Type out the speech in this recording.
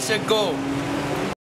place to go.